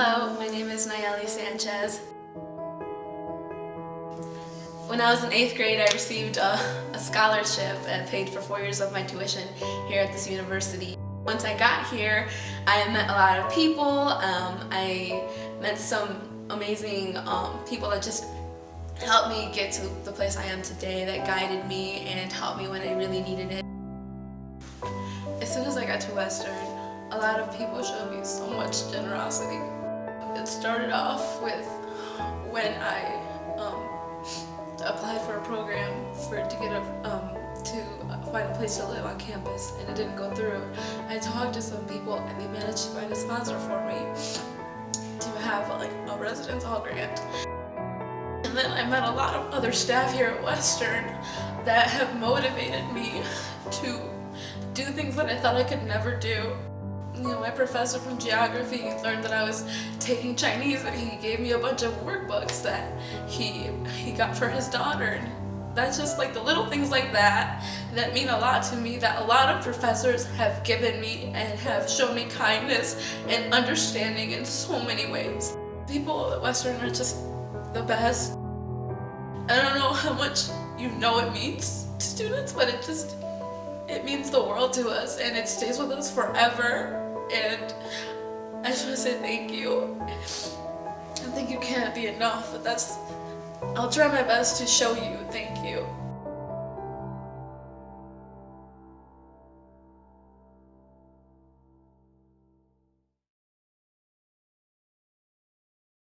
Hello, my name is Nayeli Sanchez. When I was in 8th grade, I received a scholarship that paid for 4 years of my tuition here at this university. Once I got here, I met a lot of people. I met some amazing people that just helped me get to the place I am today, that guided me and helped me when I really needed it. As soon as I got to Western, a lot of people showed me so much generosity. It started off with when I applied for a program to find a place to live on campus, and it didn't go through. I talked to some people and they managed to find a sponsor for me to have a residence hall grant. And then I met a lot of other staff here at Western that have motivated me to do things that I thought I could never do. You know, my professor from geography learned that I was taking Chinese, and he gave me a bunch of workbooks that he got for his daughter. And that's just like the little things like that that mean a lot to me, that a lot of professors have given me and have shown me kindness and understanding in so many ways. People at Western are just the best. I don't know how much you know it means to students, but it means the world to us, and it stays with us forever. And I just want to say thank you. I think you can't be enough, but I'll try my best to show you thank you.